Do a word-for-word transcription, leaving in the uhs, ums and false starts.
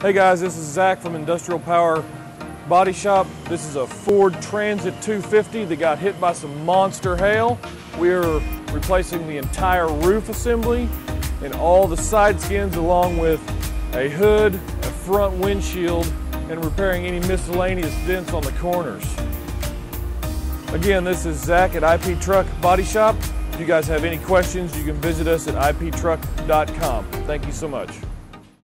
Hey guys, this is Zach from Industrial Power Body Shop. This is a Ford Transit two fifty that got hit by some monster hail. We are replacing the entire roof assembly and all the side skins along with a hood, a front windshield, and repairing any miscellaneous dents on the corners. Again, this is Zach at I P Truck Body Shop. If you guys have any questions, you can visit us at i p truck dot com. Thank you so much.